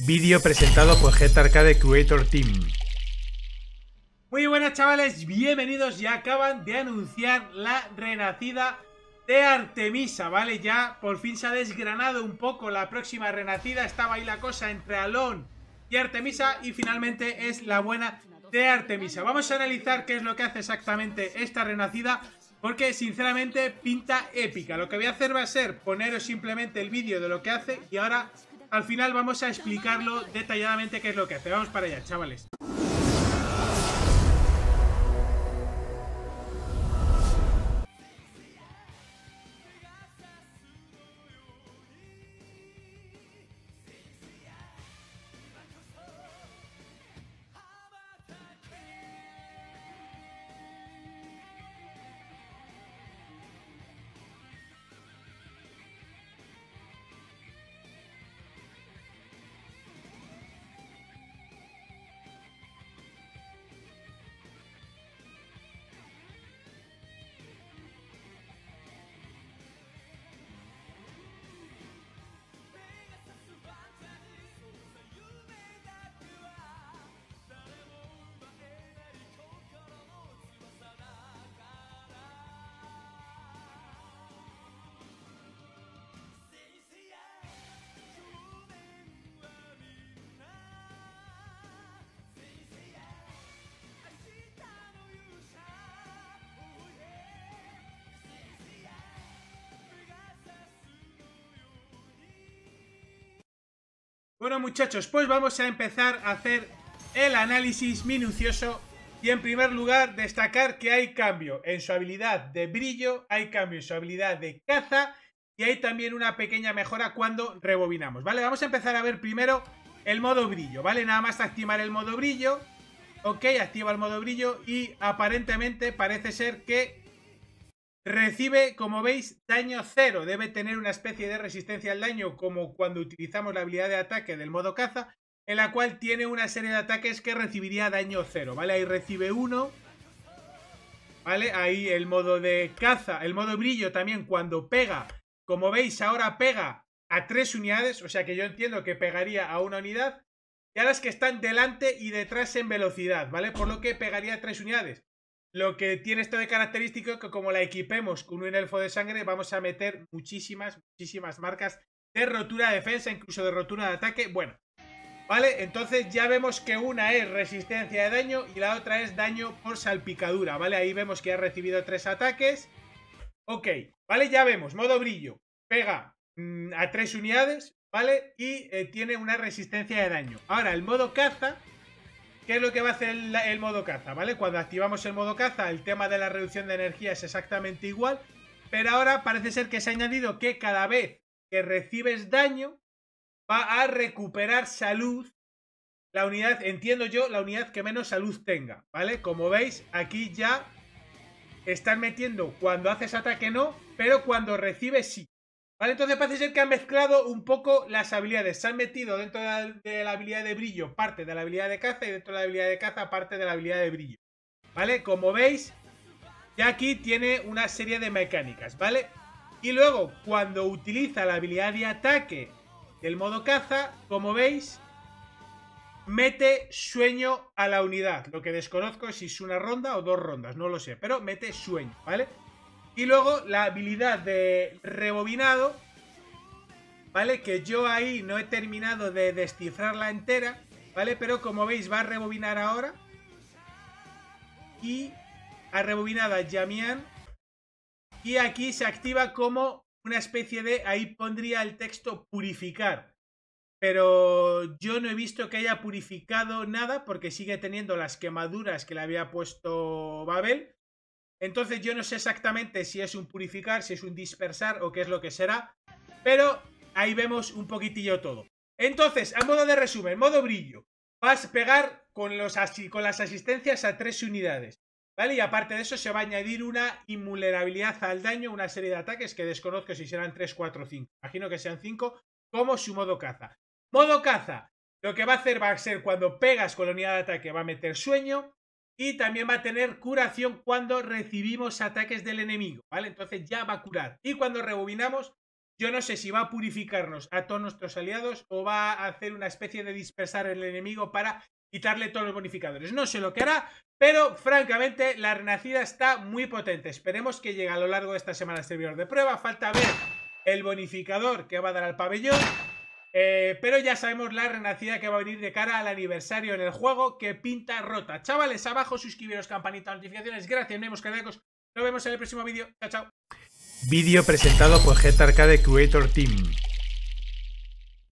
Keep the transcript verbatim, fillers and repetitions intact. Vídeo presentado por GTarcade Creator Team. Muy buenas, chavales, bienvenidos. Ya acaban de anunciar la renacida de Artemisa, ¿vale? Ya por fin se ha desgranado un poco la próxima renacida. Estaba ahí la cosa entre Alón y Artemisa y finalmente es la buena de Artemisa. Vamos a analizar qué es lo que hace exactamente esta renacida, porque sinceramente pinta épica. Lo que voy a hacer va a ser poneros simplemente el vídeo de lo que hace y ahora al final vamos a explicarlo detalladamente qué es lo que hace. Vamos para allá, chavales. Bueno, muchachos, pues vamos a empezar a hacer el análisis minucioso y en primer lugar destacar que hay cambio en su habilidad de brillo, hay cambio en su habilidad de caza y hay también una pequeña mejora cuando rebobinamos, ¿vale? Vamos a empezar a ver primero el modo brillo, ¿vale? Nada más activar el modo brillo, ok, activa el modo brillo y aparentemente parece ser que recibe, como veis, daño cero. Debe tener una especie de resistencia al daño como cuando utilizamos la habilidad de ataque del modo caza, en la cual tiene una serie de ataques que recibiría daño cero, ¿vale? Ahí recibe uno, ¿vale? Ahí el modo de caza, el modo brillo también cuando pega, como veis ahora pega a tres unidades, o sea que yo entiendo que pegaría a una unidad, y a las que están delante y detrás en velocidad, ¿vale? Por lo que pegaría a tres unidades. Lo que tiene esto de característico que como la equipemos con un elfo de sangre vamos a meter muchísimas, muchísimas marcas de rotura de defensa, incluso de rotura de ataque. Bueno, ¿vale? Entonces ya vemos que una es resistencia de daño y la otra es daño por salpicadura, ¿vale? Ahí vemos que ha recibido tres ataques. Ok, ¿vale? Ya vemos, modo brillo, pega mmm, a tres unidades, ¿vale? Y eh, tiene una resistencia de daño. Ahora, el modo caza... ¿Qué es lo que va a hacer el, el modo caza, ¿vale? Cuando activamos el modo caza, el tema de la reducción de energía es exactamente igual, pero ahora parece ser que se ha añadido que cada vez que recibes daño va a recuperar salud la unidad, entiendo yo, la unidad que menos salud tenga, ¿vale? Como veis, aquí ya están metiendo cuando haces ataque no, pero cuando recibes sí, ¿vale? Entonces parece ser que han mezclado un poco las habilidades. Se han metido dentro de la, de la habilidad de brillo parte de la habilidad de caza y dentro de la habilidad de caza parte de la habilidad de brillo, ¿vale? Como veis, ya aquí tiene una serie de mecánicas, ¿vale? Y luego, cuando utiliza la habilidad de ataque del modo caza, como veis, mete sueño a la unidad. Lo que desconozco es si es una ronda o dos rondas, no lo sé, pero mete sueño, ¿vale? Y luego la habilidad de rebobinado, ¿vale? Que yo ahí no he terminado de descifrarla entera, ¿vale? Pero como veis va a rebobinar ahora. Y ha rebobinado a Yamián. Y aquí se activa como una especie de... Ahí pondría el texto purificar. Pero yo no he visto que haya purificado nada porque sigue teniendo las quemaduras que le había puesto Babel. Entonces yo no sé exactamente si es un purificar, si es un dispersar o qué es lo que será, pero ahí vemos un poquitillo todo. Entonces, a modo de resumen, modo brillo, vas a pegar con, los con las asistencias a tres unidades, ¿vale? Y aparte de eso se va a añadir una invulnerabilidad al daño, una serie de ataques que desconozco si serán tres, cuatro o cinco, imagino que sean cinco, como su modo caza. Modo caza, lo que va a hacer va a ser cuando pegas con la unidad de ataque va a meter sueño. Y también va a tener curación cuando recibimos ataques del enemigo, ¿vale? Entonces ya va a curar. Y cuando rebobinamos Yo no sé si va a purificarnos a todos nuestros aliados o va a hacer una especie de dispersar al enemigo para quitarle todos los bonificadores. No sé lo que hará, pero francamente la renacida está muy potente. Esperemos que llegue a lo largo de esta semana el servidor de prueba. Falta ver el bonificador que va a dar al pabellón. Eh, pero ya sabemos la renacida que va a venir de cara al aniversario en el juego, que pinta rota. Chavales, abajo, suscribiros, campanita, notificaciones. Gracias, nos vemos, canadacos. Nos vemos en el próximo vídeo. Chao, chao. Vídeo presentado por GTarcade Creator Team.